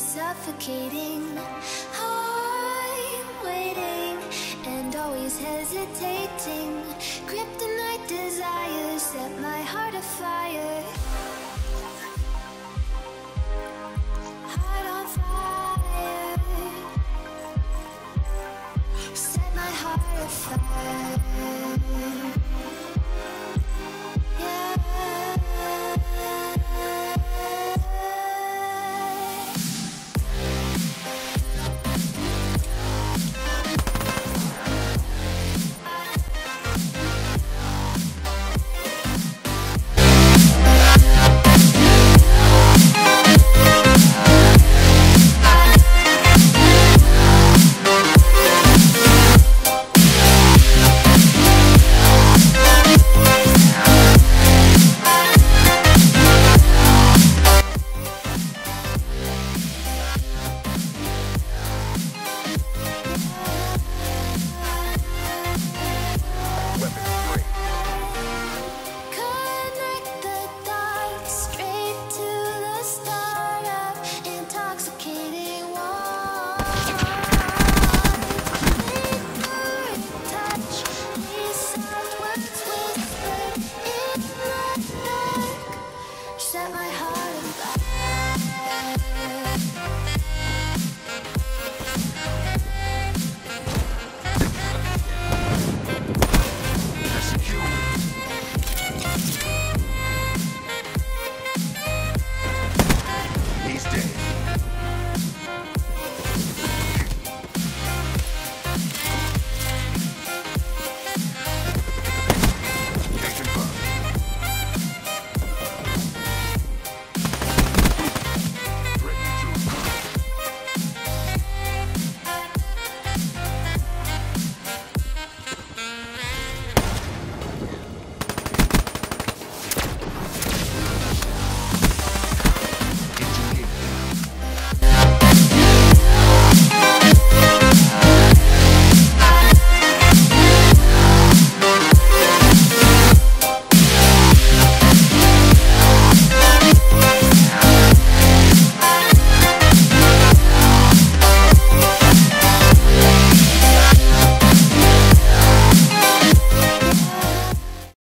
Suffocating, I'm waiting and always hesitating. Kryptonite desires set my heart afire. Heart on fire. Set my heart afire.